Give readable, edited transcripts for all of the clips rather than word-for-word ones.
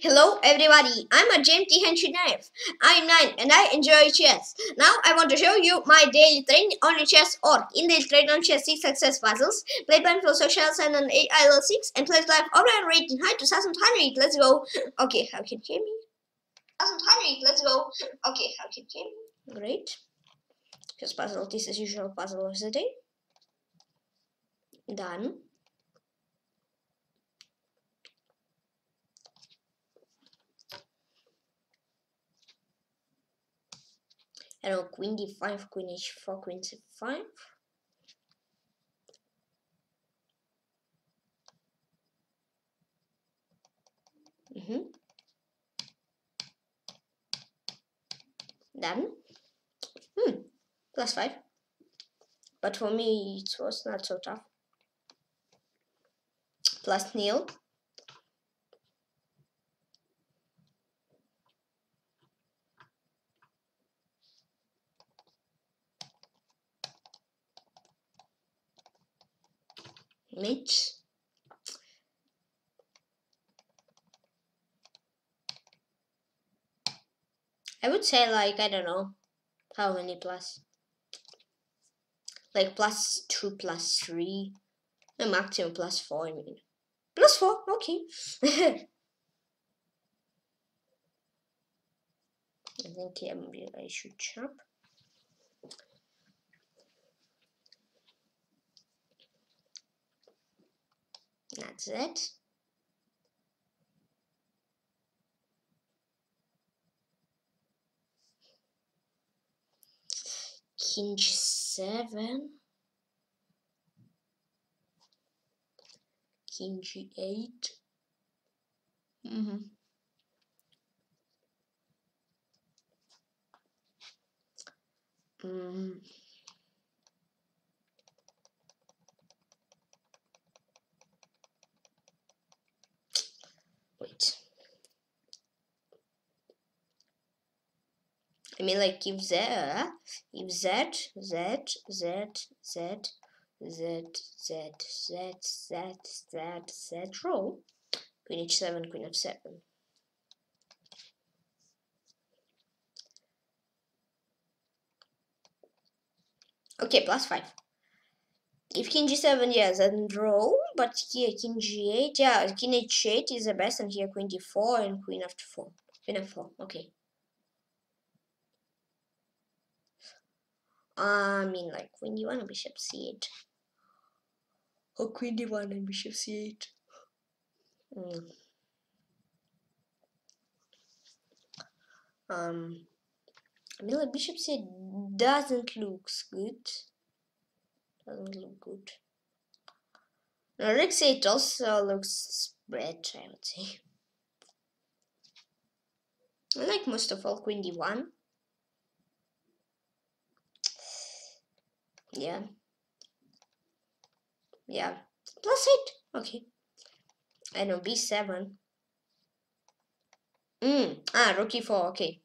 Hello everybody, I'm Tykhon Cherniaiev. I'm 9 and I enjoy chess. Now I want to show you my daily training on chess.org. In daily training on chess 6 success puzzles, play by socials and on 8 ILL 6 and play live overall rating high 2100. Let's go. Okay, how can you hear me? 2100, let's go. Okay, how can you hear me? Great. Chess puzzle, this is usual puzzle of the day. Done. Hello, queen d5, queen h4, queen c5. Done. Plus 5. But for me, it was not so tough. Plus nil. Mate. I would say, like, I don't know how many plus, like plus 2, plus 3, the maximum plus 4. I mean, plus 4, okay. I think I should chop. That's it. King G7, King G8. I mean, like, if Z roll, queen h7, queen f7. Okay, plus 5. If king g7, yeah, then roll, but here king g8, yeah, king h8 is the best, and here queen d4 and queen f4. Queen f4, okay. I mean, like queen d1 and bishop c8. Or queen d1 and bishop c8. I mean, like bishop c8 doesn't look good. No, rook c8 also looks bad, I would say. I like most of all queen d1. Yeah, plus 8, okay. I know, b7. Rook e4, okay.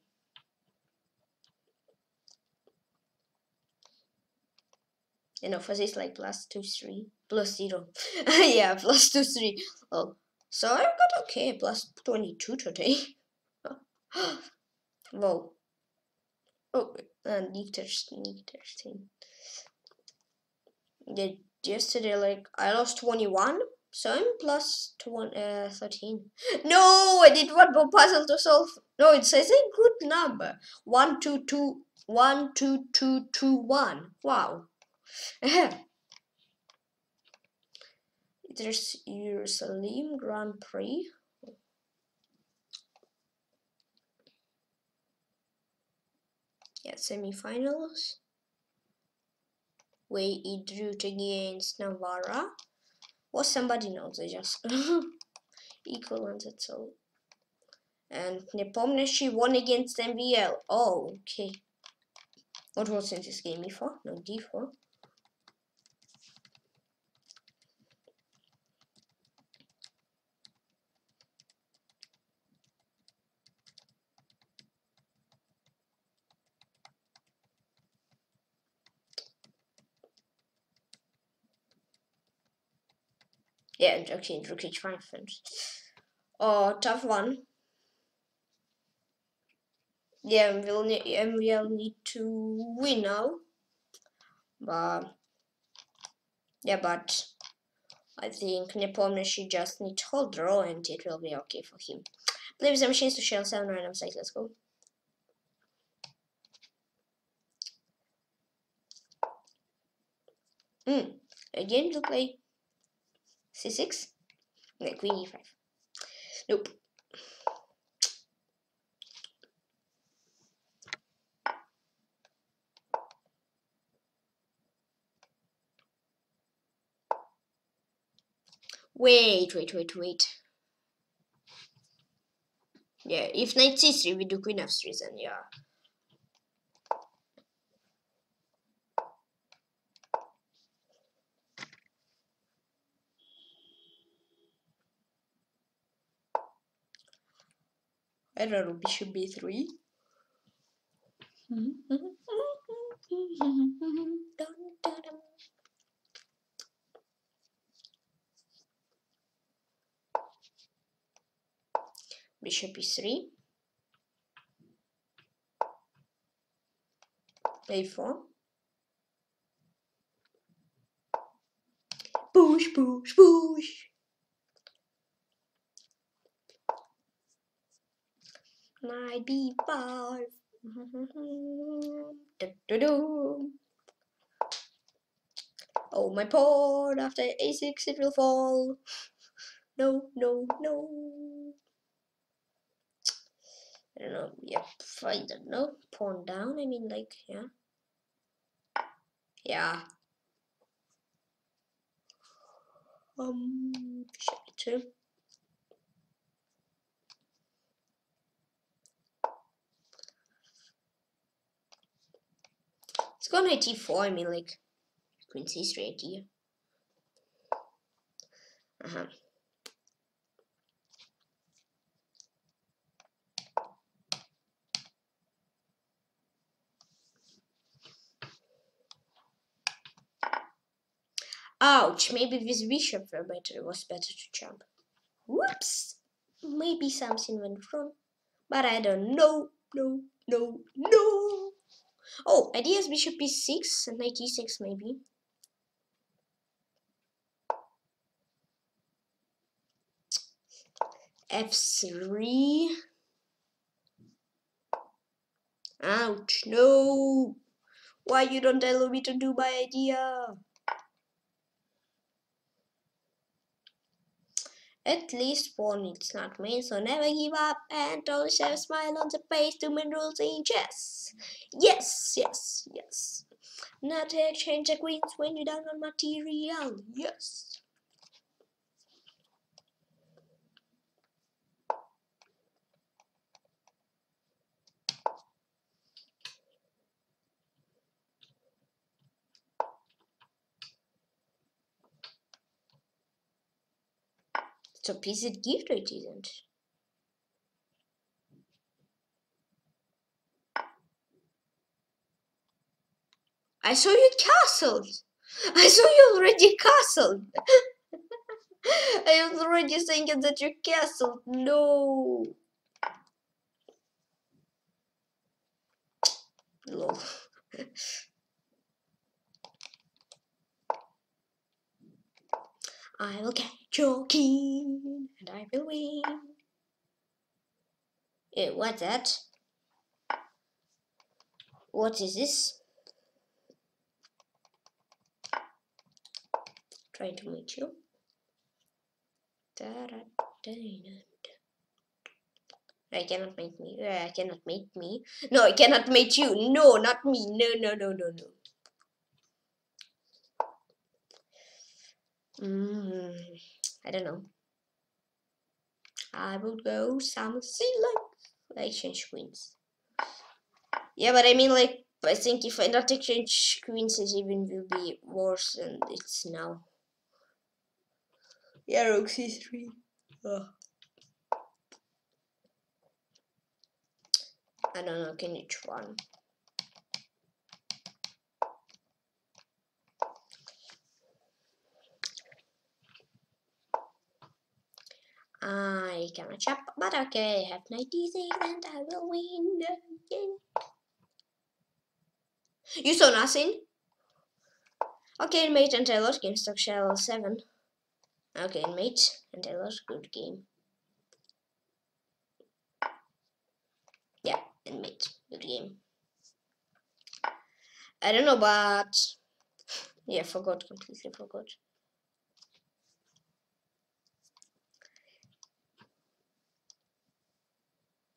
You know, for this, like, plus 2, 3, plus 0. Yeah, plus 2, 3. Oh, so I got okay, plus 22 today. Whoa. Oh, interesting. Yeah, yesterday, like, I lost 21, so I'm plus 13. No, I did one more puzzle to solve. No, it says a good number. 1, 2, 2, 1, 2, 2, 2, 1. Wow. There's Jerusalem Grand Prix. Yeah, semi-finals. Way he drew against Navarra. Well, somebody knows, they just equal and that's all. And Nepomniachtchi won against MVL. Oh, okay. What was in this game? E4? No, D4. Yeah, okay, rook h5. Oh, tough one. Yeah, we'll need to win now. But yeah, but I think Nepomniachtchi just needs to hold draw and it will be okay for him. Play with the machines to shell 7 random sites. Let's go. Again we'll play c6, like queen e5. Nope. Wait. Yeah, if knight c3 we do queen f3, then yeah. I don't know, bishop b3. Bishop e3, a4, push. Knight b5. Oh, my pawn! After a6, it will fall. No. I don't know, yep, I don't know, pawn down, I mean, like, yeah. Bishop e2. Let's go knight e4, I mean, like, queen c3 idea. Ouch, maybe this bishop was better to jump. Whoops! Maybe something went wrong. But I don't know. No. Oh, idea is bishop e6 and knight e6 maybe. F3. Ouch, no. Why you don't allow me to do my idea? At least pawn, it's not main, so never give up and always have a smile on the face to main rules in chess. Yes. Not to exchange the queens when you're down on material. Yes. So is it gift or it isn't? I saw you castled. I saw you already castled. I was already thinking that you castled. No. Lol. I will catch your king and I will win. Yeah, what's that? What is this? Trying to meet you. I cannot meet me. No, I cannot meet you. No, not me. No. I don't know. I would go something like exchange queens. Yeah, but I mean, like, I think if I not exchange queens, it even will be worse than it's now. Yeah, rook c3. I don't know. Can each one? I cannot jump, but okay, I have knight d6 and I will win. You saw nothing? Okay, mate, and I lost game. Stock shell 7. Okay, mate, and I lost. Good game. Yeah, and mate, good game. I don't know, but yeah, forgot completely. Forgot.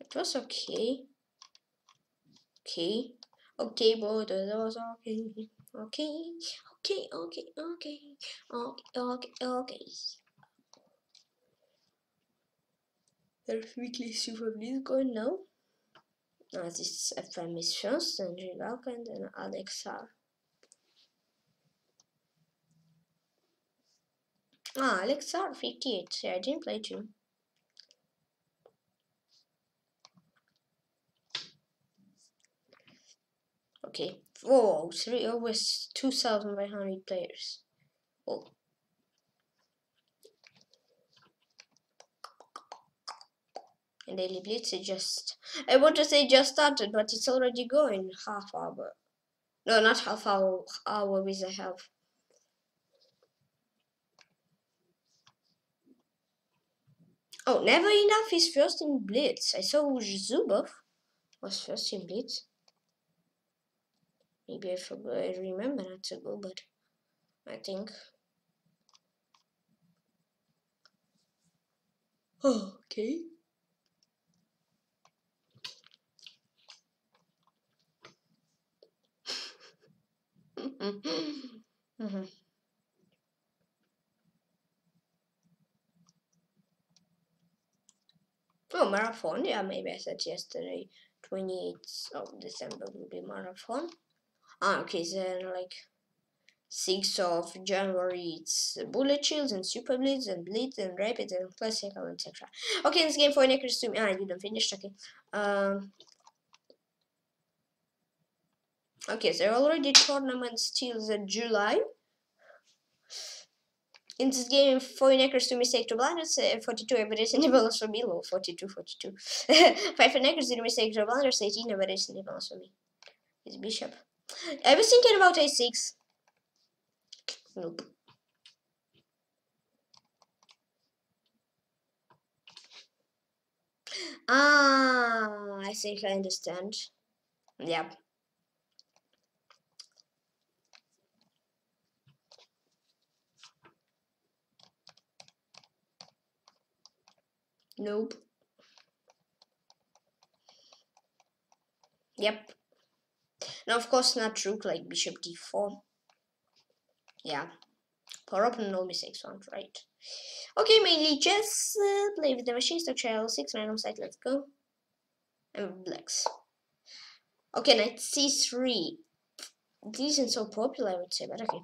It was okay. Okay. Okay, boy, that was okay. Okay, okay, okay, okay, okay, okay, okay. Perfectly super blizzard now. This is a famous chance, and Zhigalko and then Alexa. Ah, Alexa 58. I didn't play too. Okay. Whoa, 3 over 2,500 players. Oh. And Daily Blitz is just, I want to say just started, but it's already going half hour. No, not half hour, hour with a half. Oh, Never Enough is first in Blitz. I saw Zubov was first in Blitz. Maybe I forgot, I remember not to go, but I think. Oh, okay. Mm-hmm. Oh, marathon, yeah, maybe I said yesterday, 28th of December will be marathon. Ah, okay, then like 6th of January it's bullet shields and super blitz and blitz and rapid and classical, etc. Okay, this game for an accuracy to me. Ah, you don't finish, okay. Okay, there are already tournaments till the July. In this game, 4 inaccuracy, 2 mistake, 2 blunders, 42 average and balance for me, low, 42. 5 inaccuracy, 2 mistake, 2 blunders, 18 average and balance for me. It's bishop. I was thinking about a6. Nope. Ah, I think I understand. Yep. Nope. Yep. Now, of course, not rook like bishop d4. Yeah. Probably no mistakes aren't right. Okay, mainly chess. Play with the machine. Stock shell 6. Random side. Let's go. And blacks. Okay, knight c3. This isn't so popular, I would say, but okay.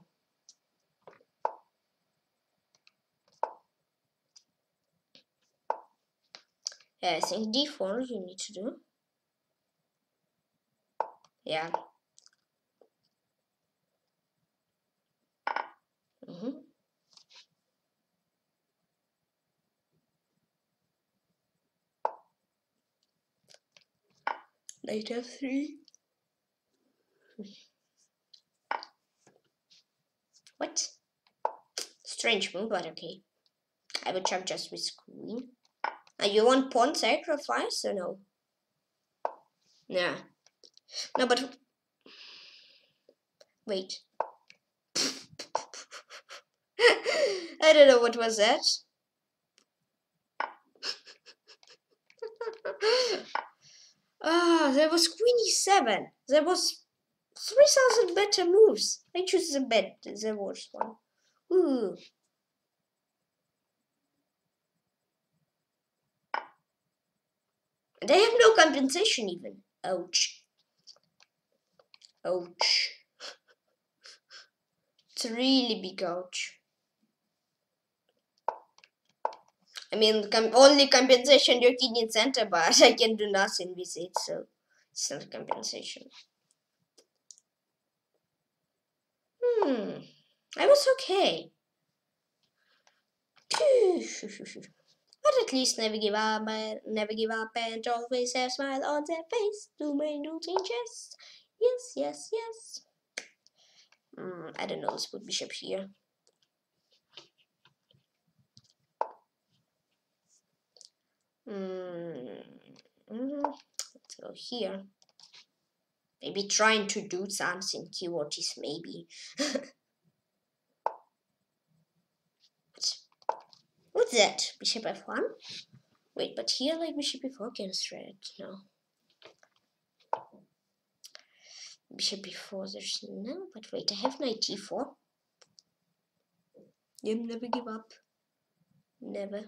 Yeah, I think d4 you need to do. Yeah. Mm-hmm. Knight f3. What? Strange move, but okay. I will check just with queen. You want pawn sacrifice or no? Nah. No, but wait. I don't know what was that. Ah, there was queen e7. There was 3,000 better moves. I choose the bed, the worst one. Ooh. They have no compensation even. Ouch. Ouch. It's a really big ouch. I mean, only compensation your king in center, but I can do nothing with it, so it's not compensation. Hmm. I was okay. But at least never give up, and always have a smile on their face. Do my routine chess. Yes, yes, yes. I don't know, let's put bishop here. Let's go here. Maybe trying to do something. Keyword is maybe. What's that? Bishop f1? Wait, but here like bishop f4 can thread. No. Bishop b4, there's no, but wait, I have knight e4. You never give up. Never.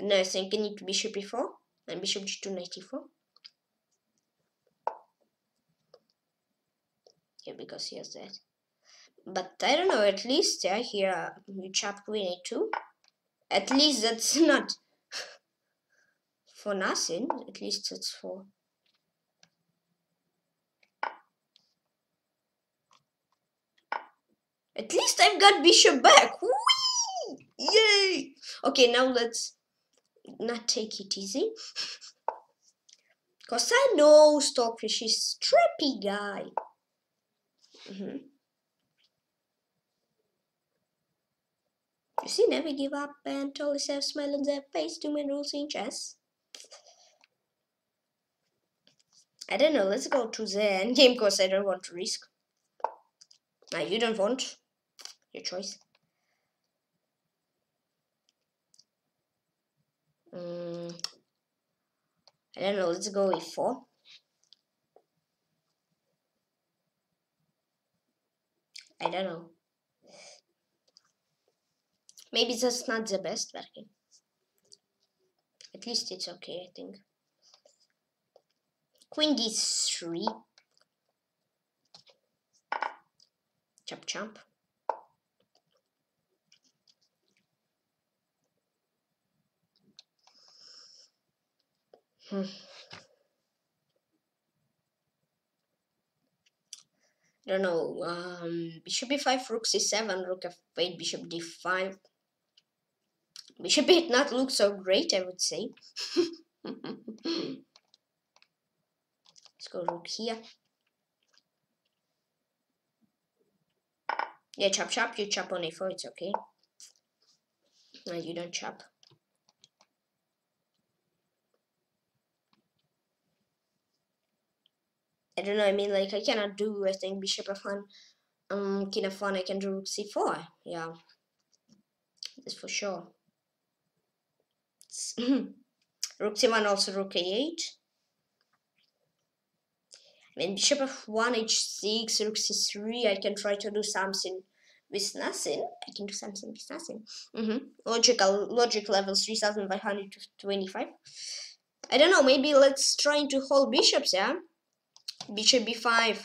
No, I think I need bishop e4 and bishop g2, knight e4. Yeah, because he has that. But I don't know, at least I hear you chop queen a2. At least that's not for nothing, at least it's for. At least I've got bishop back! Whee! Yay! Okay, now let's not take it easy. Because I know Stockfish is a trippy guy. You see, never give up and always have a smile on their face. Too many rules in chess. I don't know, let's go to the end game because I don't want to risk. Now you don't want, your choice. I don't know, let's go e4. I don't know. Maybe that's not the best, but at least it's okay, I think. Queen d3. Chop chop. I don't know. Bishop b5, rook c7, rook f8, bishop d5. Bishop did not look so great, I would say. Let's go rook here. Yeah, chop chop, you chop on a4, it's okay. No, you don't chop. I don't know, I mean, like, I cannot do, I think, bishop f1, king f1, I can do rook c4, yeah. That's for sure. Rook c1, also rook a8. I mean, bishop f1, h6, rook c3. I can try to do something with nothing. I can do something with nothing. Logic level 3525. I don't know, maybe let's try to hold bishops, yeah? Bishop b5. I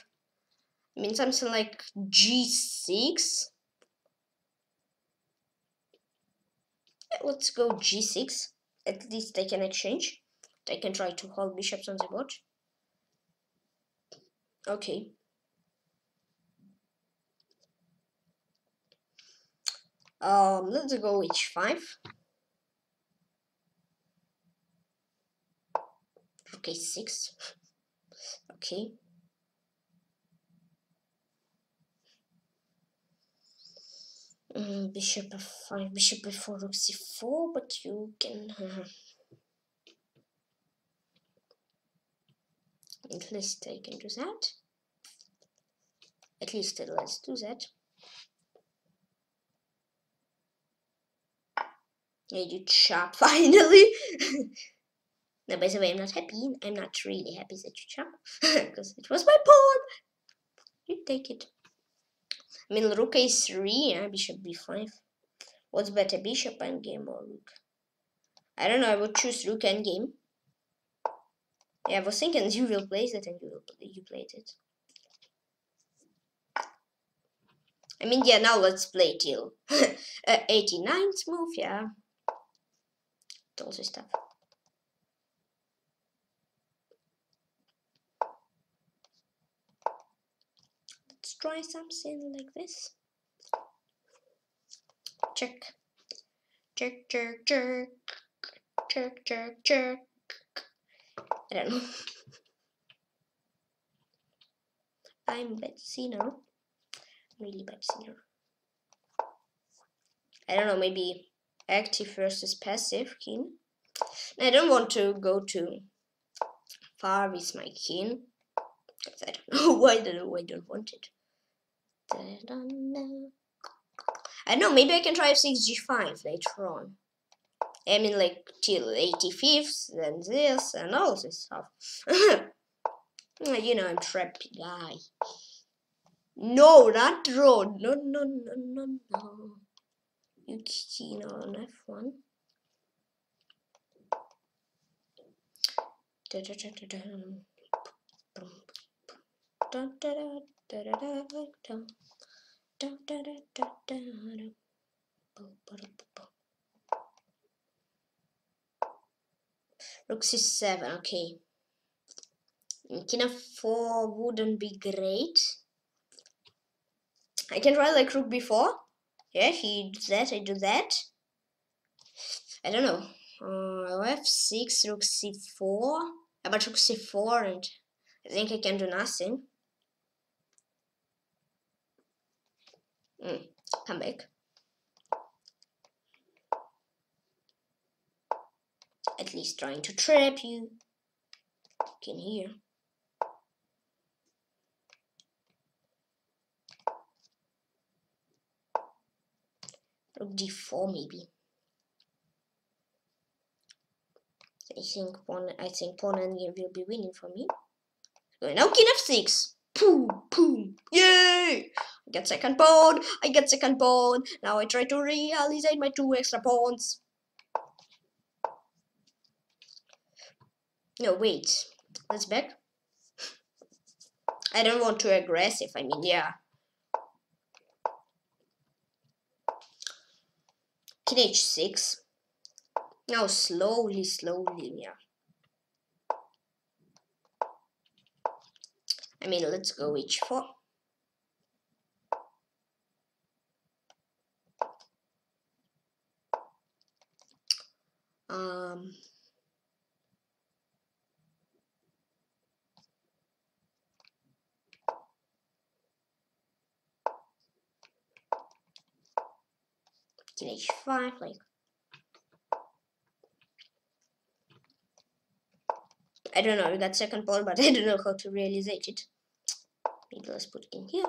mean, something like g6. Let's go g6. At least I can exchange. I can try to hold bishops on the board. Okay. Let's go h5. Rook a6. Okay. Bishop f5, bishop b4, rook c4, but you can at least I can do that. At least let's do that. Yeah, you chop finally. No, by the way, I'm not happy. I'm not really happy that you chop because it was my pawn. You take it. I mean, rook a3, yeah, bishop b5. What's better, bishop endgame or rook? I don't know, I would choose rook endgame. Yeah, I was thinking you will place it and you played it. I mean, yeah, now let's play till 89th move, yeah. All this stuff. try something like this. Check. Jerk, jerk, jerk. Jerk, jerk, jerk. I don't know. I'm Betsy now. Really Betsy now. I don't know, maybe active versus passive king. I don't want to go too far with my king, because I don't know why I don't want it. I don't know, maybe I can try f6 g5 later on. I mean, like till 85th, then this and all this stuff. You know, I'm trapped guy. No, not draw. No, no, no, no, no. You keen on f1. Rook c7, okay. King f4 wouldn't be great. I can try like rook b4. Yeah, he did that, I do that. I don't know. F6, rook c4. About rook c4, and I think I can do nothing. Come back. At least trying to trap you. Can hear. Rook d4 maybe. I think pawn endgame will be winning for me. So now king f6. Boom, boom, yay! I get second pawn. I get second pawn. Now I try to realisate my two extra pawns. No, wait. Let's back. I don't want to aggressive. I mean, yeah. King h6. Now slowly, slowly, yeah. I mean, let's go h4. King h5, like. I don't know, we got second pawn, but I don't know how to realisate it. Maybe let's put in here.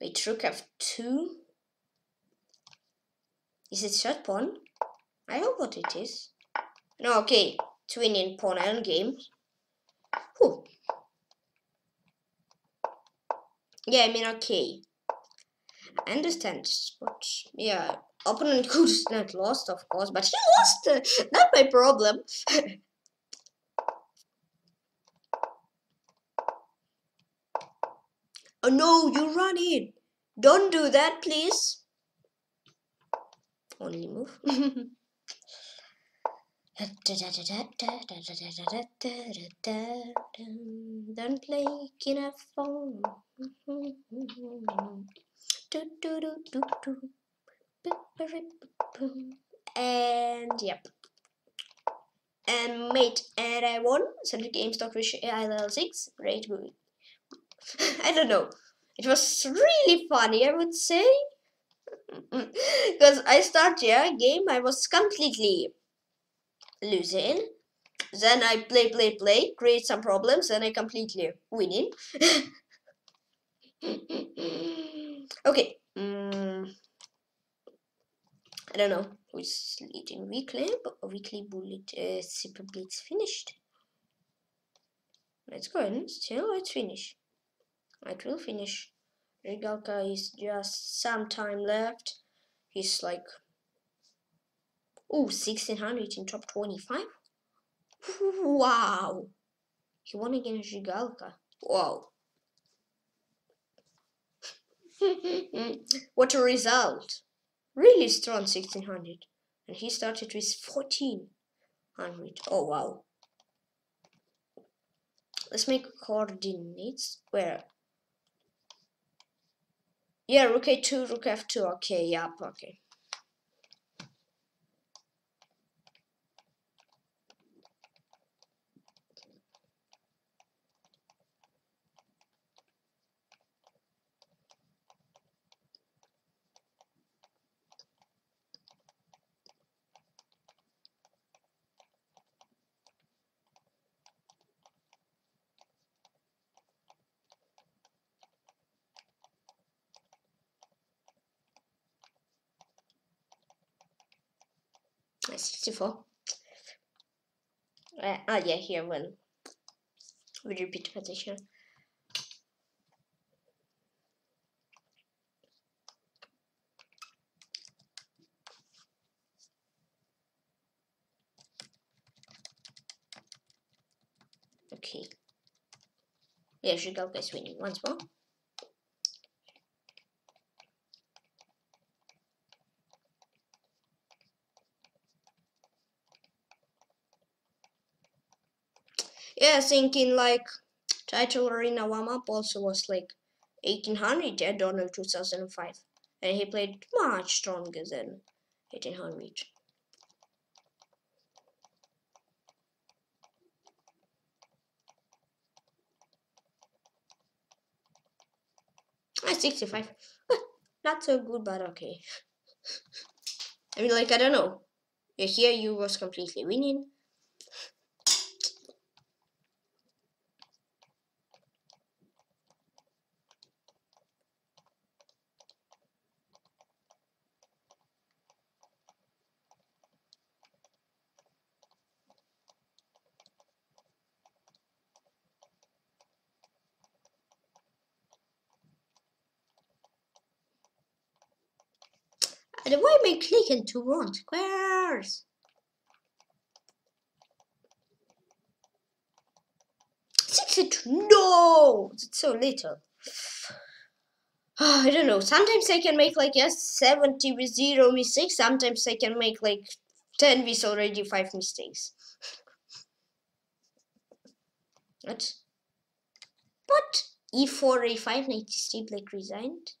Wait, rook f2. Is it short pawn? I hope what it is. No, okay, twin in pawn endgame. Whew. Yeah, I mean, okay. I understand, but yeah, opponent could not lost, of course, but he lost. Not my problem. Oh no, you run in! Don't do that, please. Only move. Don't play king f4. And yep. And mate, and I won. Central game Stockfish IL6. Great movie. I don't know. It was really funny, I would say. Because I started game, I was completely losing, then I play, create some problems, and I completely winning. Okay, I don't know who's leading weekly, but weekly bullet super blitz finished. Let's go and still let's finish. It will finish. Zhigalko is just some time left. He's like, ooh, 1600 in top 25. Wow, he won against Zhigalko. Wow. What a result. really strong 1600, and he started with 1400. Oh wow. Let's make coordinates where. Yeah, rook a2, rook f2. Okay, yep, okay. Yeah, here when we repeat position. Okay. Yeah, Zhigalko is winning once more. Yeah, thinking like title arena warm up also was like 1800 at Donald 2005, and he played much stronger than 1800. Ah, 65. Not so good, but okay. I mean, like I don't know. Here you was completely winning. Why am I clicking to round squares? No, it's so little. Oh, I don't know. Sometimes I can make like yes 70 with 0 mistakes. Sometimes I can make like 10 with already 5 mistakes. What? But e4, a5, knight c3, black resigned.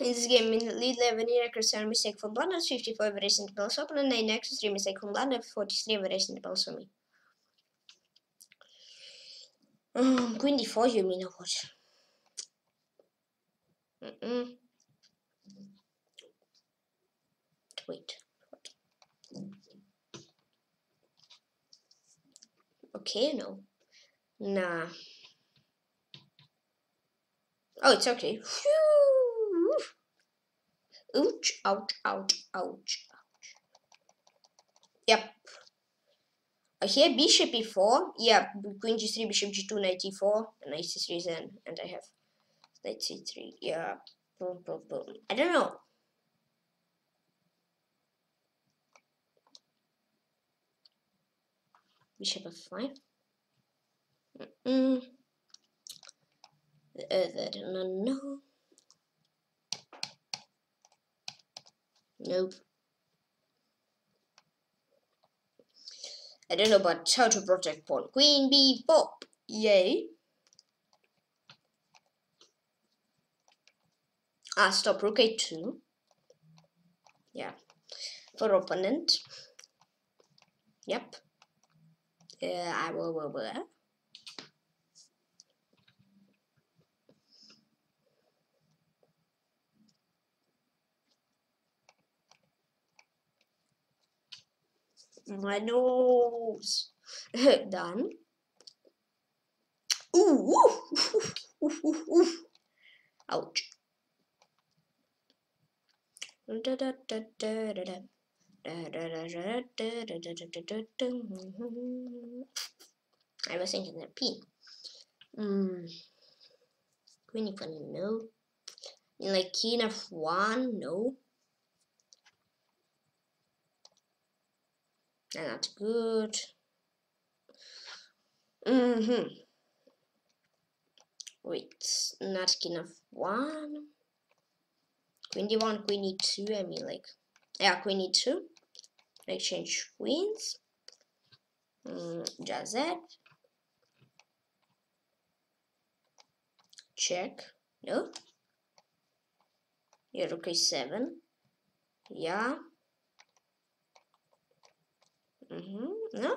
In this game, in the lead level, a mistake for blunder, 54 variation balls open, and 9 x 3 mistake for blunder, 43 variation balls for me. Queen d4, you mean or what? Wait. Okay, no. Nah. Oh, it's okay. Whew. Ouch, ouch, ouch, ouch, ouch. Yep. Here, bishop e4. Yeah, queen g3, bishop g2, knight e4, and knight c3 then. And I have knight c3. Yeah. Boom, boom, boom. I don't know. Bishop f5. No. Nope. I don't know about how to protect pawn. Queen b4. Yay. Ah, stop. Rook a2. Yeah. For opponent. Yep. I will. My nose. Done. Ooh, oof, oof, oof, oof. Ouch. I was thinking that P. Queen e1, no. Like king f1, no. Not good. Wait, not king f1. Queen d1, queen e2, I mean like... Yeah, queen e2. Exchange queens. Just that. Check. No. Yeah, rook a7. Yeah. No.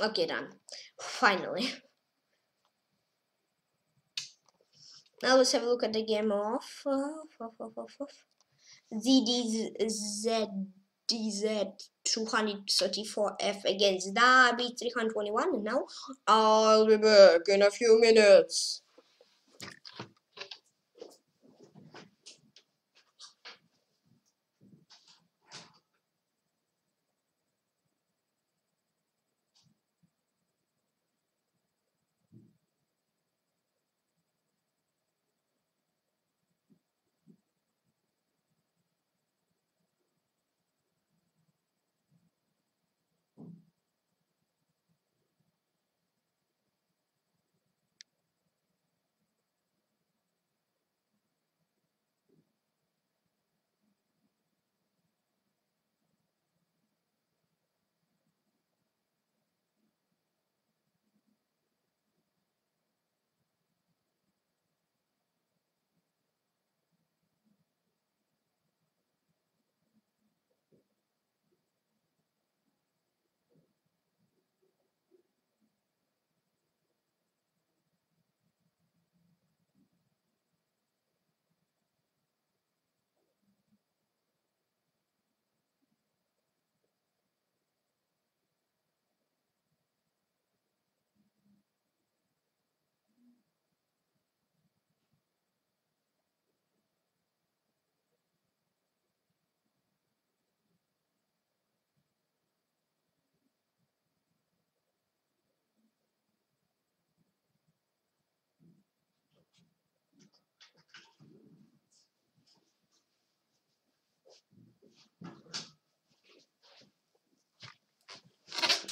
Okay, done. Finally. Now let's have a look at the game of ZDZ234F against Dabi321. And now I'll be back in a few minutes.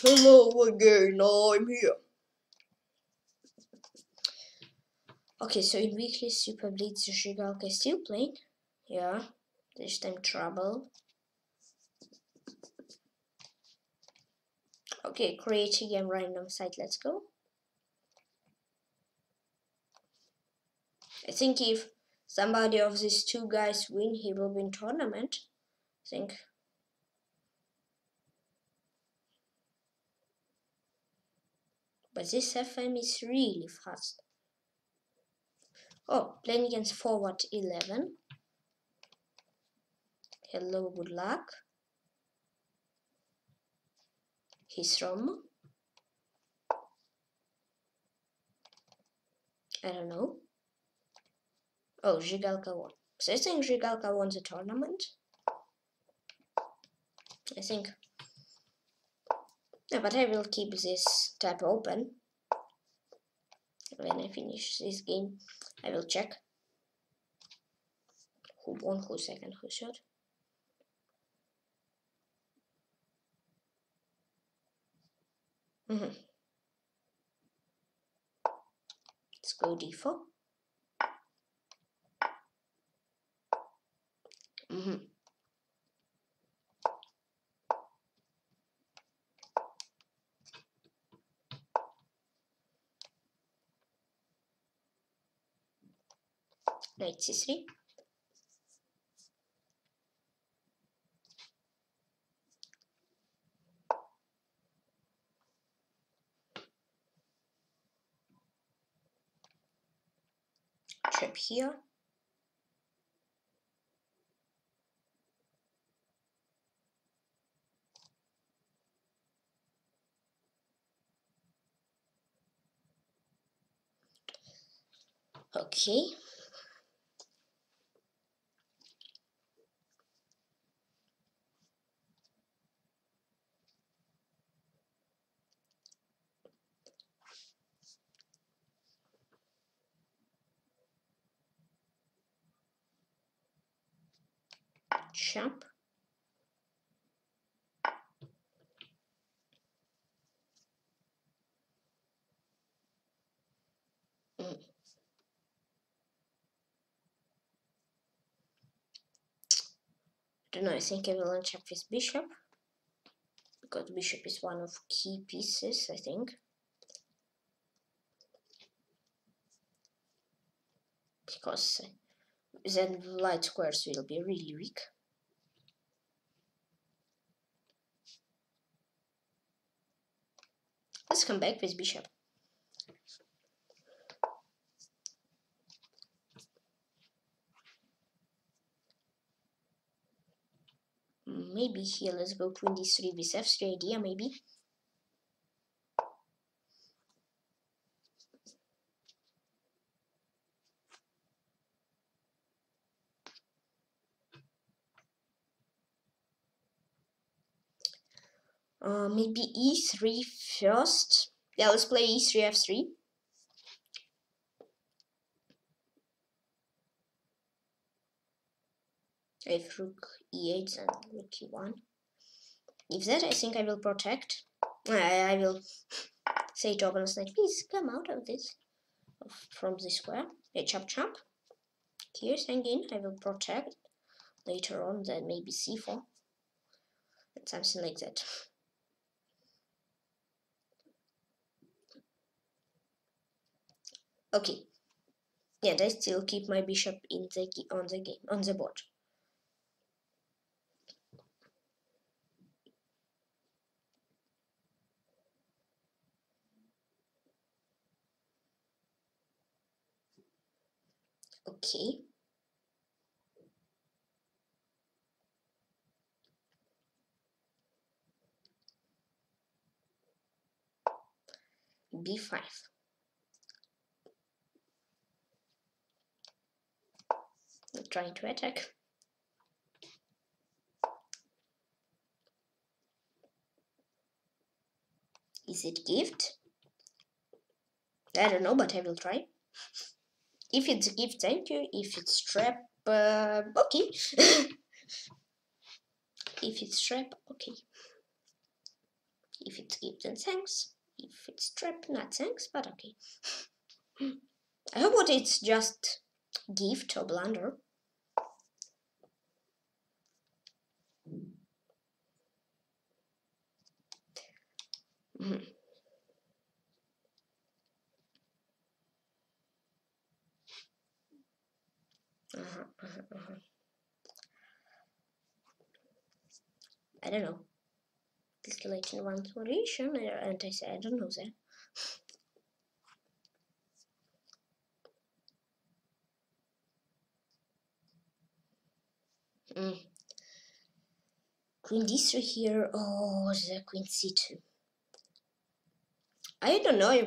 Hello again, I'm here. Okay, so in weekly Super Blitz, Zhigalko is still playing. Yeah, this time trouble. Okay, create a game random site, let's go. I think if somebody of these two guys win, he will win tournament. I think. But this FM is really fast. Oh, playing against forward 11. Hello, good luck. He's from. I don't know. Oh, Zhigalko won. So I think Zhigalko won the tournament. I think. Yeah, but I will keep this tab open. When I finish this game, I will check who won, who second, who third. Let's go d4. Knight c3. Trip here. Okay. Nepomniachtchi. I don't know, I think I will launch up with bishop, because bishop is one of key pieces, I think. Because then light squares will be really weak. Let's come back with bishop. Maybe here, let's go queen d3 with f3 idea, maybe. Maybe e3 first. Yeah, let's play e3, f3. If rook e8 and rook e1. If that, I think I will protect. I will say to opponent's knight, please come out of this, from this square. Yeah, chop chop. Here, again, I will protect. Later on, then maybe c4. And something like that. Okay. Yeah, I still keep my bishop in the on the board. Okay. B5. I'm trying to attack. Is it gift? I don't know, but I will try. If it's a gift, thank you. If it's trap, okay. If it's trap, okay. If it's gift, then thanks. If it's trap, not thanks, but okay. I hope it's just gift or blunder. Mm. I don't know. Calculating one solution, and I say I don't know that. Queen d3 here. Oh, the queen c2. I don't know. I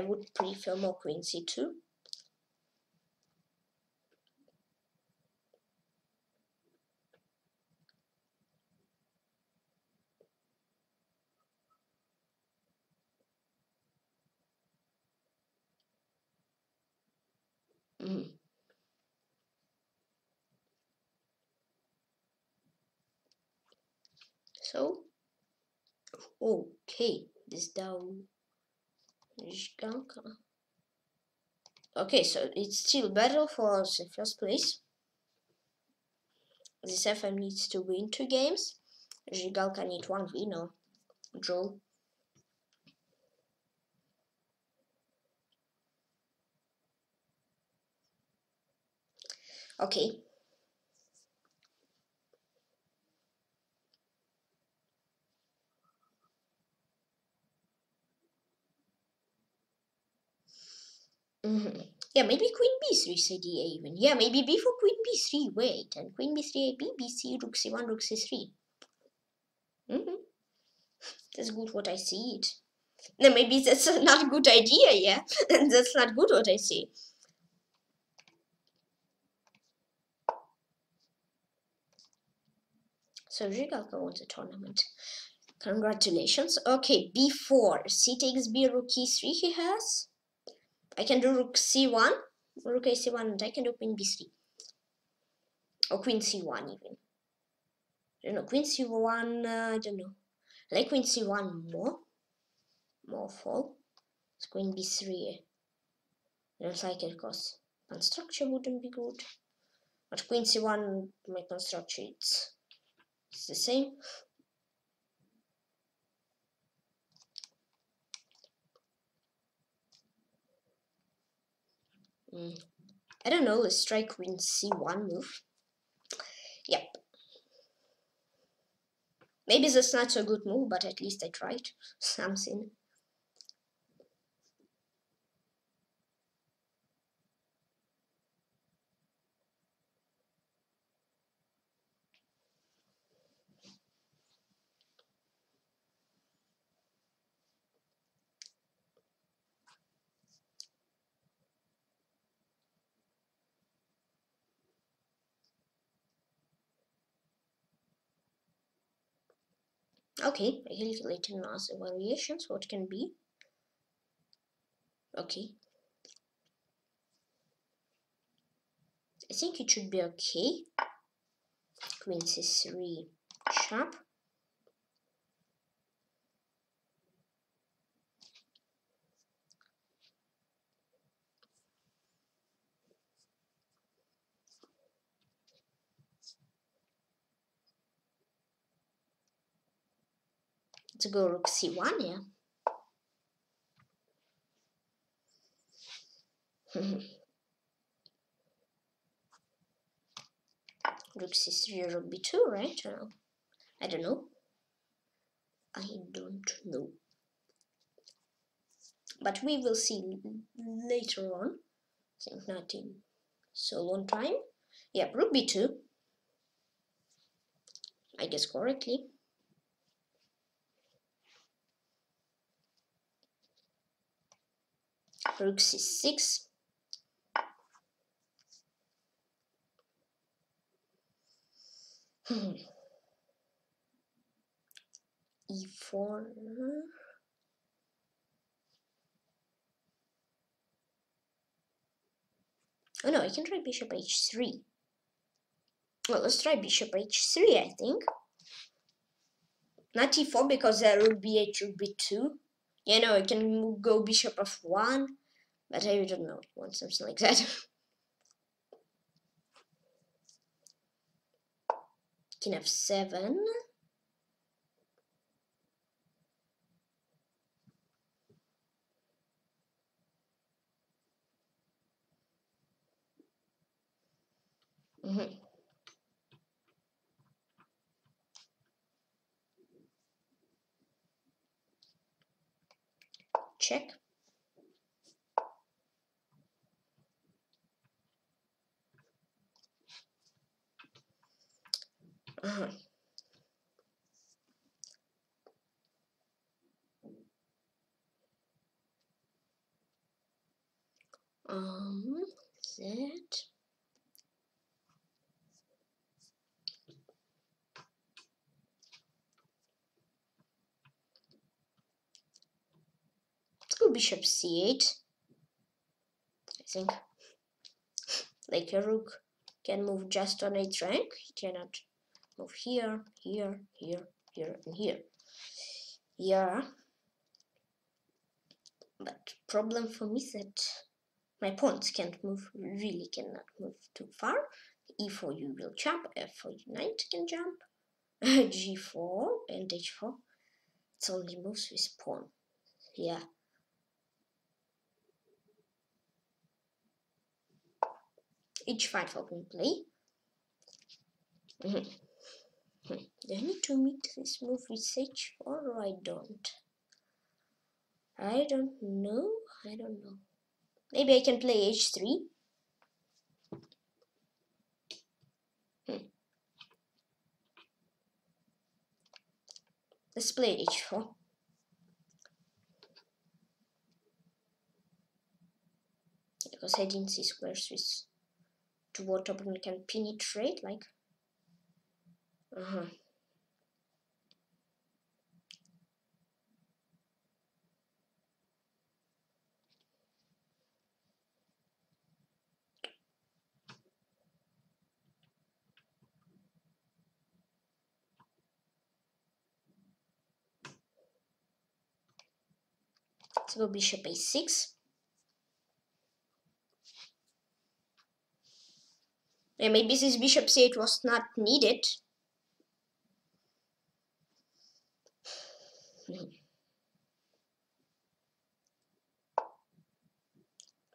would prefer more queen c2. So, okay, this down Zhigalko. Okay, so it's still battle for the first place. This FM needs to win 2 games. Zhigalko needs 1 win or draw. Okay. Yeah, maybe queen b3 cda even. Yeah, maybe before queen b3 wait and queen b3 ab bc rook c1 rook c3. That's good what I see it. No, maybe that's not a good idea. Yeah, that's not good what I see. So Zhigalko won the tournament. Congratulations. Okay, b4 c takes b rook e3 he has. I can do rook c1, rook a c1, and I can do queen b3. Or queen c1 even. I don't know, queen c1, I don't know. I like queen c1 more fall. It's queen b3. I don't like it because pawn structure wouldn't be good. But queen c1, my pawn structure, it's the same. I don't know, let's try queen c1 move. Yep. Maybe that's not a good move, but at least I tried something. Okay, I calculate another variations, what can be. Okay. I think it should be okay. Queen c3 sharp. To go rook c1, yeah. Rook c3, rook b2, right? I don't know. I don't know. But we will see later on. I think not in so long time. Yeah, rook b2. I guess correctly. Rook c6. E4. Oh no, I can try bishop h3. Well, let's try bishop h3, I think. Not e4 because there will be a rook b2. Yeah, no, I can go bishop f1. But I don't know, I want something like that. King f7. Check. That. Oh, bishop c8. I think. Like a rook can move just on its rank, it cannot. Move here, here, here, here, and here. Yeah. But problem for me is that my pawns can't move, really cannot move too far. E4 you will jump, F4 knight can jump, G4 and H4. It's only moves with pawn. Yeah. H5 for play. Do I need to meet this move with h4 or I don't? I don't know. I don't know. Maybe I can play h3. Let's play h4. Because I didn't see squares with to what opponent can penetrate like. path will be bishop a6. And maybe this bishop c8 was not needed.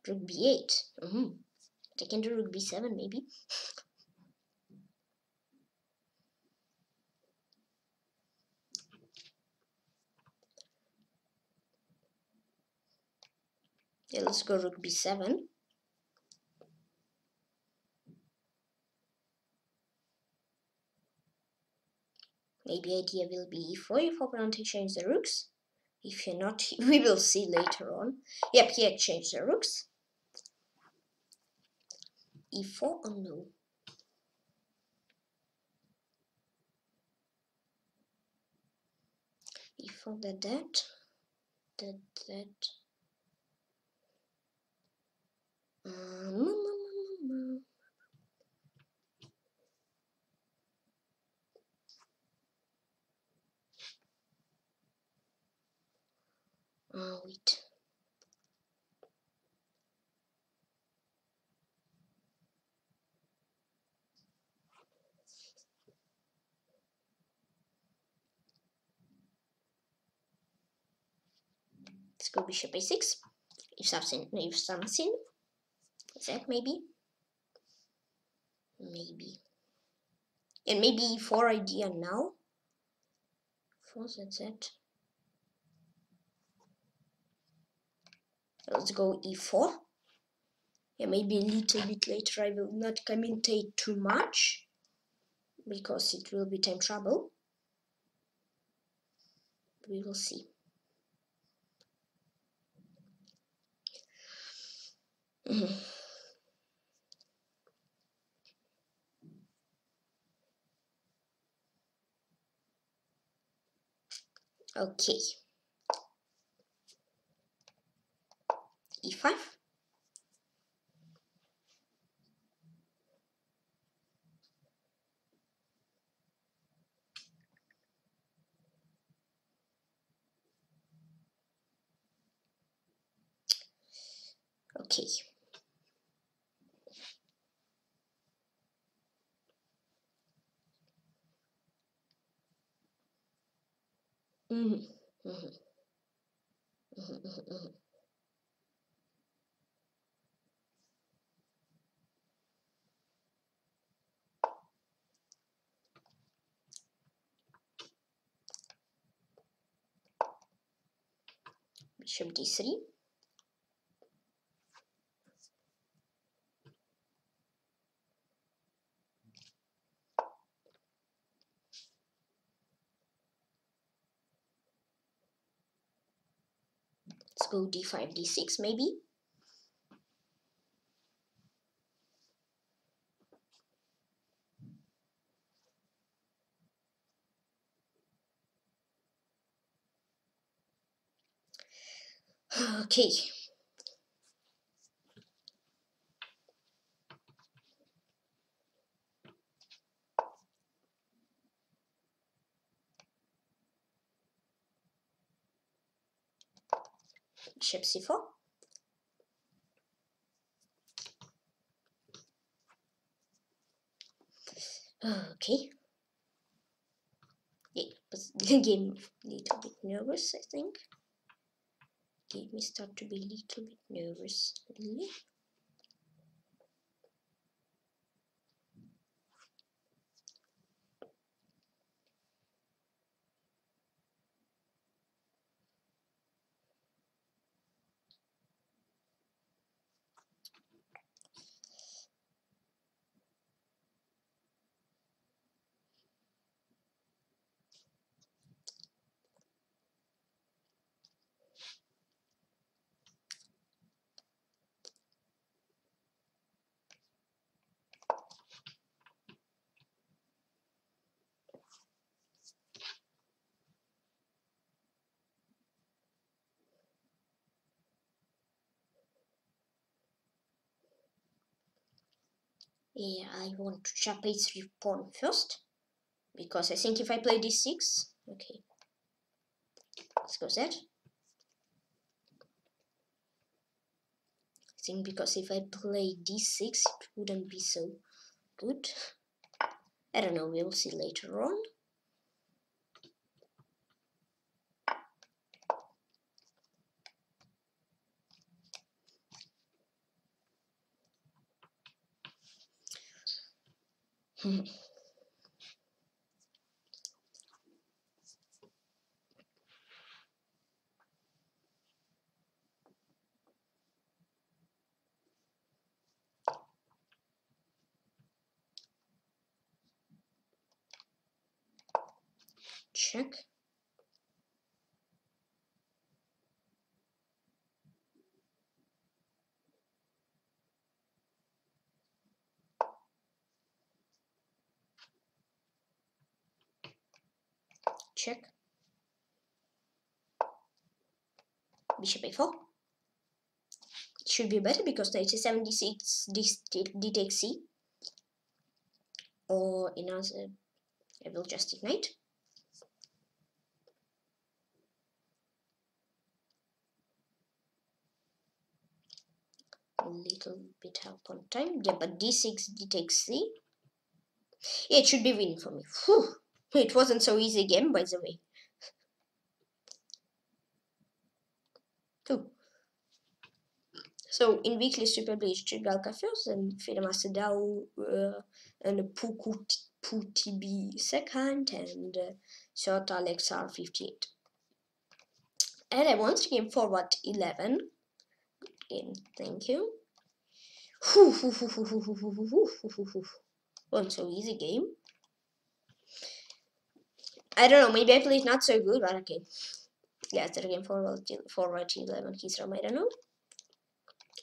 Rook b8. But I can do rook b7 maybe. Yeah, let's go rook b7. Maybe idea will be e4 if opponent exchanges the rooks. If you're not, we will see later on. Yep, he exchanged the rooks. e4 or no? e4, that. Wait. Let's go bishop a6. If something. Is that maybe? Maybe. And maybe e4 idea now. That's it. Let's go e4. Yeah, maybe a little bit later I will not commentate too much because it will be time trouble. We will see. Okay. E5. Okay. Bishop d3. Let's go d5, d6 maybe. Okay. Bishop c4. Okay. Yeah, but the game a little bit nervous, I think. Gave me start to be a little bit nervous. Really? Yeah, I want to chop a3 pawn first because I think if I play d6, okay, let's go that. interesting, because if I play d6, it wouldn't be so good. I don't know, we'll see later on. Check. Check. Bishop a4. It should be better because knight a7 d6 d takes c. Or another, I will just ignite. A little bit help on time. Yeah, but d6 d takes c. Yeah, it should be win for me. Whew. It wasn't so easy again, by the way. Cool. So in weekly Super Bleach, Zhigalko first, and Fidemaster Dao, and Pukutibi second, and Short Alex R58. And I want to game forward 11. Good game, thank you. Wasn't so easy game. I don't know, maybe I played not so good, but okay. Yeah, it's the game forward 11 he's from, I don't know.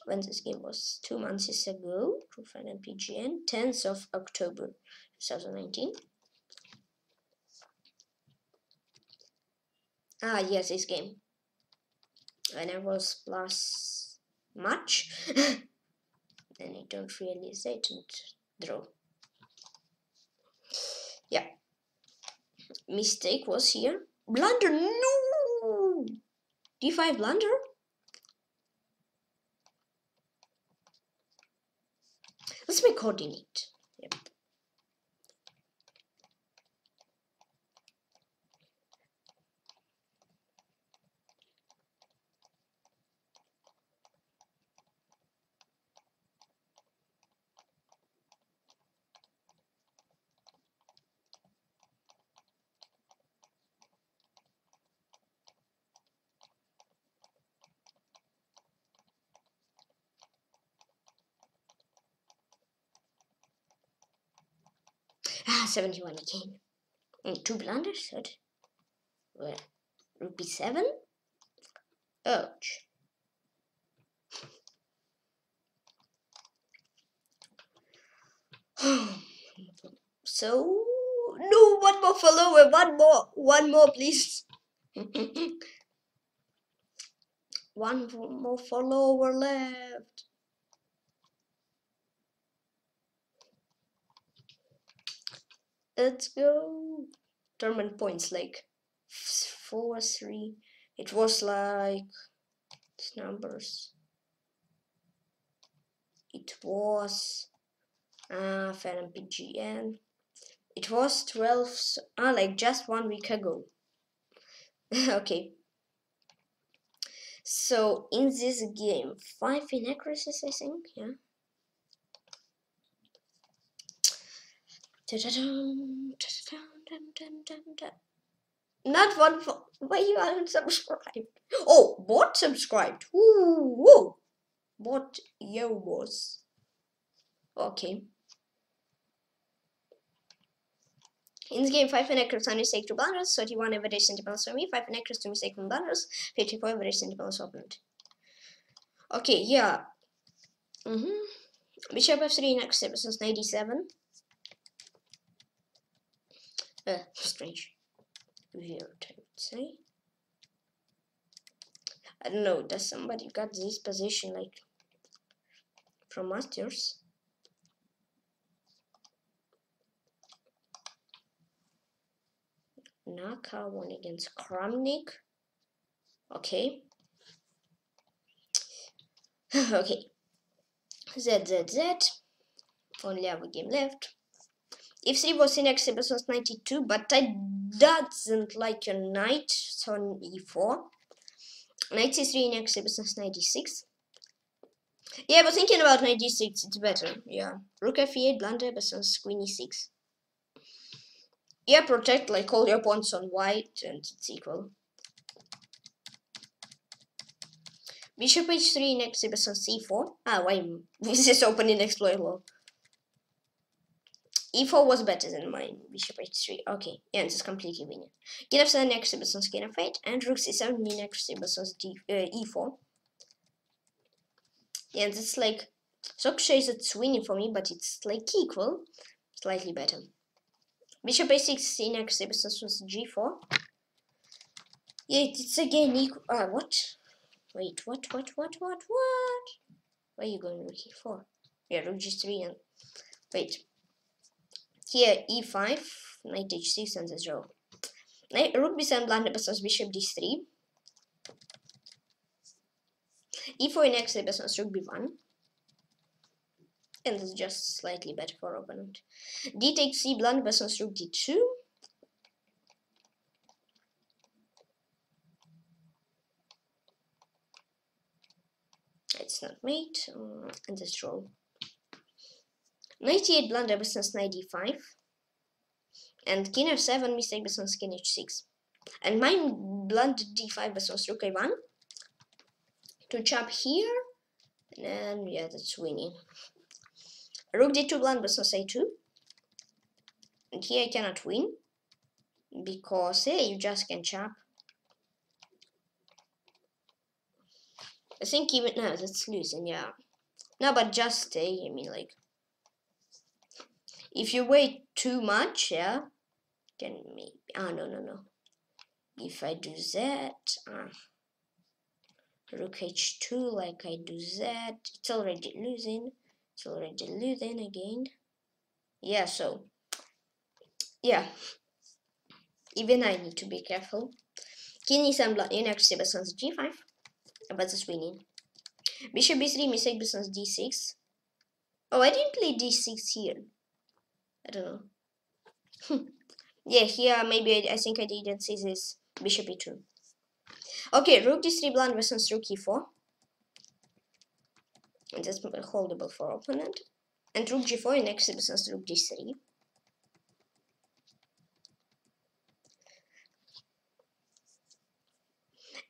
When this game was 2 months ago, Proofline and PGN, 10th of October 2019. Ah, yes, this game. When I was plus much, then I don't realize it and draw. Yeah. Mistake was here. Blunder, no! D5 blunder? Let's make coordinate. Yep. Ah, 71 again. And 2 blunders. Good. Well, rook b7. Ouch. So no, one more follower, one more, please. One more follower left. Let's go. Tournament points like 4-3. It was like these numbers. It was Phantom PGN. It was 12. Like just 1 week ago. Okay. So in this game, 5 inaccuracies, I think. Yeah. Not one for why you aren't subscribed. Oh, bot subscribed. Ooh, whoa. Bot yo was. Okay. In this game, 5 inaccuracies on mistake to blunders, 31 average centimeters for me, 5 inaccuracies to mistake from blunders, 54 average centimeters opponent. Okay, yeah. Bishop f3 inaccuracy since 97. Strange. Weird, I would say. I don't know, does somebody got this position like from Masters? Naka won against Kramnik. Okay. Okay. z. Only have a game left. F3 was in next person's 92, but I doesn't like your knight, so on e4. Knight c3 in next person's 96. Yeah, I was thinking about knight d6, it's better. Yeah. Rook f8, blunder person's queen e6. Yeah, protect like all your pawns on white, and it's equal. Bishop h3 next exhibits on c4. Ah, why? This is opening exploit law. e4 was better than mine. Bishop h3. Okay, yeah, this is completely winning. King f7 next exhibits on king f8, and rook c7 next exhibits on e4. Yeah, this is like Stockfish is it's winning for me, but it's like equal, slightly better. Bishop a6 next exhibits on g4. Yeah, it's again equal. Ah, what? Wait, what? Where are you going, rook e4? Yeah, rook g3 and... Wait. Here, e5, knight h6 and the draw. Rook b7, blunder person's bishop d3. e4 in exile person's rook b1. And it's just slightly better for opponent. d takes c, blunder person's rook d2. It's not mate, and this draw. Knight e8 blunder person's knight d5, and king f7 mistake person's king h6, and mine blunder d5 person's rook a1 to chop here, and yeah, that's winning. Rook d2 blunder person's a2, and here I cannot win because hey, you just can chop. I think even now that's losing, yeah. No, but just stay. I mean, like, if you wait too much, yeah, can maybe. Ah, no. If I do that, rook h2, like I do that, it's already losing. It's already losing again. Yeah, so yeah, even I need to be careful. King is unblocked. You next see person's g5. But that's winning. Bishop b3 mistake person's d6. Oh, I didn't play d6 here. I don't know. Yeah, here maybe I think I didn't see this. Bishop e2. Okay, rook d3 blunder versus rook e4. And that's holdable for opponent. And rook g4 in next versus rook d3.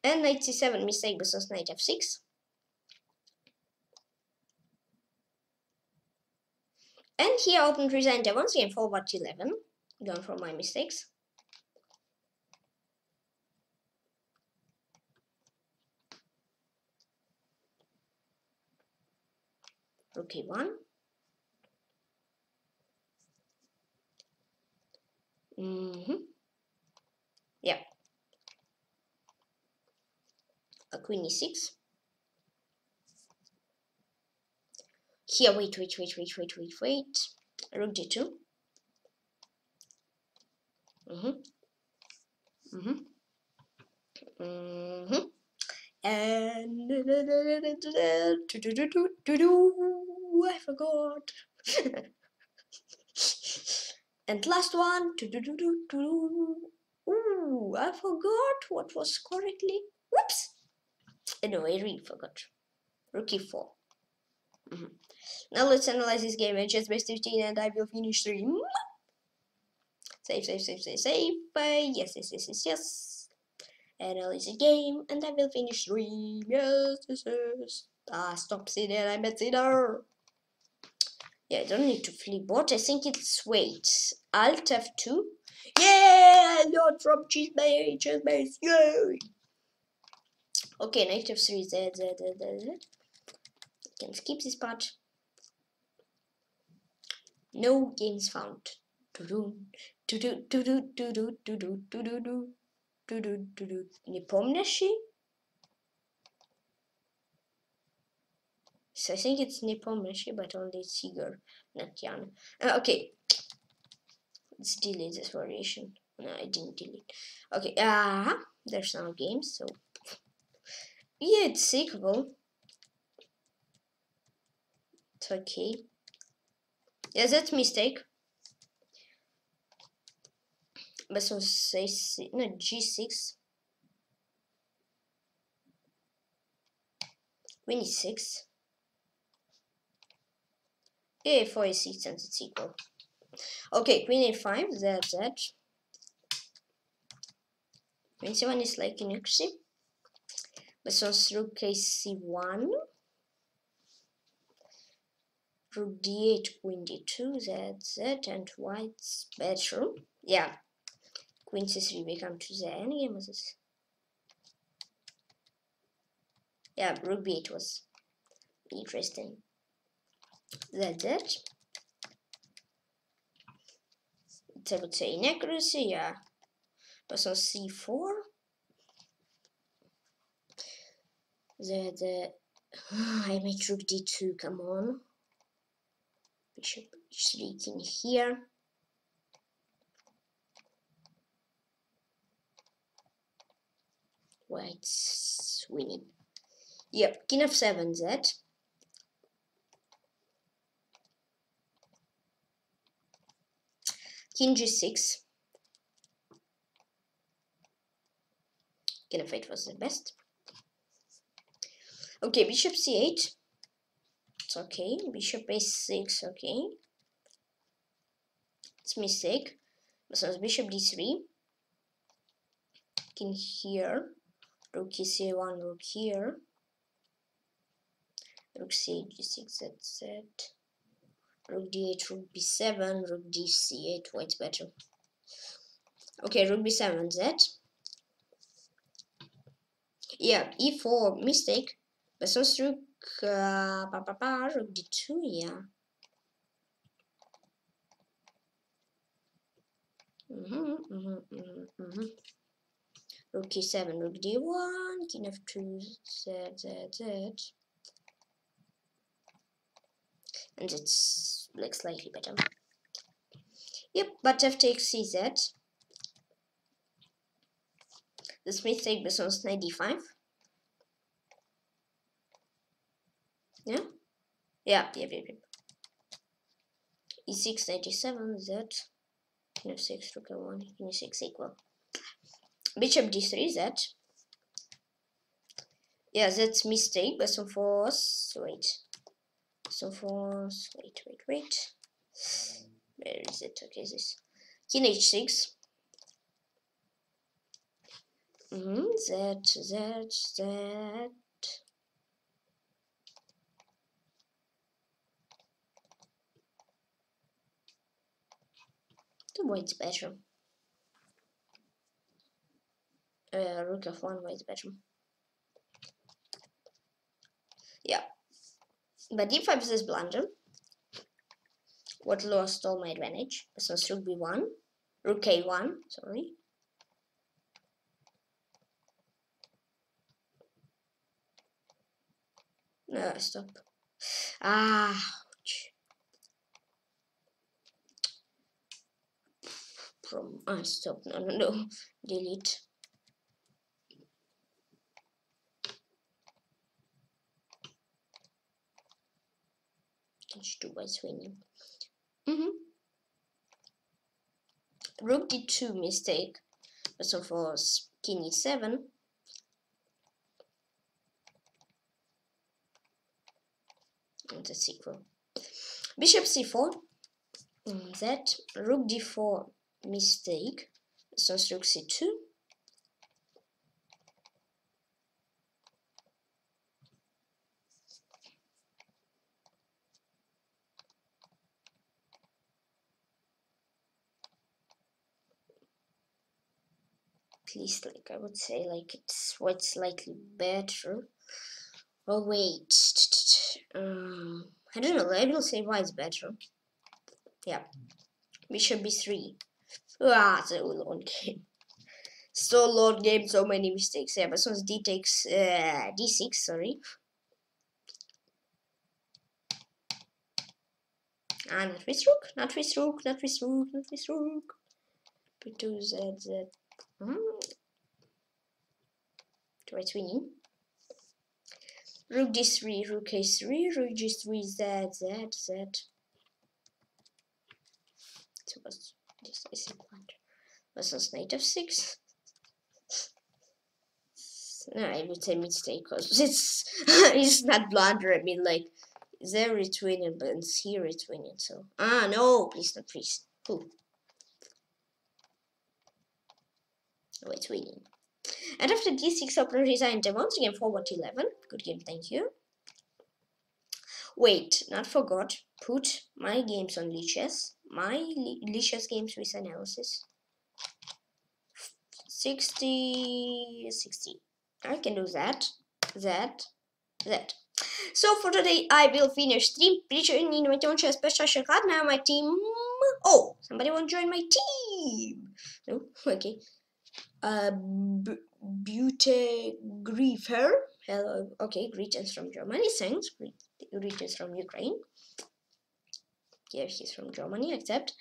And knight c7 mistake versus knight f6. And here open resigned once again forward to 11. Learn from my mistakes. Rook e1. Yeah. Queen e6. Here, wait. Rook d2. And I forgot. And last one. Ooh, I forgot what was correctly. Whoops. No, I really forgot. Rook e4. Now let's analyze this game in Chess Base 15, and I will finish stream. Save. Yes. Analyze the game, and I will finish stream. Yes. Ah, stop cedar. I'm at cedar. Yeah, I don't need to flipboard. I think it's wait. Alt F2. Yeah, I learned from Chess Base. Yay. Okay, knight f3, z. Can skip this part. No games found. Nepomniachtchi? So I think it's Nepomniachtchi, but only Sigurd, not Jan. Okay. Let's delete this variation. No, I didn't delete. Okay, there's no games, so... Yeah, it's sequel. It's okay. Yeah, that's mistake. Bishop c6, no, g6. We need 6. a4, a6, and it's equal. Okay, queen a5, that's that. Queen c1 is like in X. Bishop rook c1. Rook d8, queen d2, that's it, and white's better. Yeah, queen c3, we come to the endgame of this. Yeah, rook b8 was interesting. That's it. It's, I would say, inaccuracy, yeah. Pass on c4. That I made rook d2, come on. Bishop h3 in here. White's winning. Yep, king f7, that. King g6. King f8 was the best. Okay, bishop c8. It's okay. Bishop a6, okay. It's mistake. So bishop d3. King here. Rook c1, rook here. Rook c6, that's it. Rook d8, rook b7, rook dc8, white's better. Okay, rook b7, that. Yeah, e4, mistake. But since rook, rook d2, yeah. Rook e7, rook d1, king f2, that. And it's like slightly better. Yep, but f takes cz. This mistake was on knight d5. Yeah? Yep. e6, knight d7, that. King f6, rook a1, king e6 equal. Bishop d3, that. Yeah, that's mistake, but some force. Wait. So for wait. Where is it? Okay, this king h6. That. The white's better. Rook f1, white's better. Yeah. But d5 is this blunder. What lost all my advantage? So rook b1, rook a1, sorry. No, stop. Ouch. Stop. No. Delete. To white's winning. Rook d2 mistake. So for king e7. And that's equal. Bishop c4. That rook d4 mistake. So rook c2. Least, like I would say, like it's what's slightly better. Oh wait, I don't know. I will say why it's better. Yeah, bishop b3. The long game. So long game, so many mistakes. Yeah, but since d takes d6, sorry. Ah, not with rook, not with rook, not with rook, not with rook. p2 z. Right, winning. Rook d3, rook a3, rook g3, z. So what's this? Is it blunder? Versus knight f6. No, I would say mistake because it's not blunder. I mean, like, there it's winning, but here it's winning. So no, please not, please. Cool. Oh, it's winning. And after d6, opener resigned once again forward 11. Good game, thank you. Wait, not forgot. Put my games on lichess. My lichess games with analysis. 60. I can do that. So for today, I will finish stream. Please join me in my own chess Base 15 card. Now my team. Oh, somebody won't join my team. No, okay. Beauty Griefer. Hello. Okay, greetings from Germany. Thanks. Greetings from Ukraine. Yeah, he's from Germany. Except.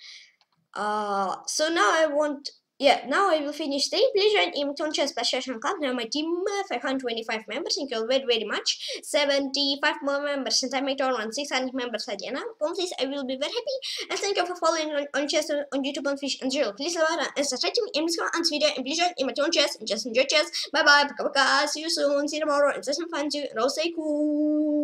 So now I want. Yeah, now I will finish today. Please join in Chess Base 15 Club. Now my team 525 members. Thank you very much. 75 more members since I made around 600 members at the end. Upon this, I will be very happy. And thank you for following on chess on YouTube on Fish and Zero. Please like and subscribe to me and this video. And please join in my own chess and just enjoy chess. Bye bye. Пока-пока. See you soon. See you tomorrow. And just have fun too. And all stay cool.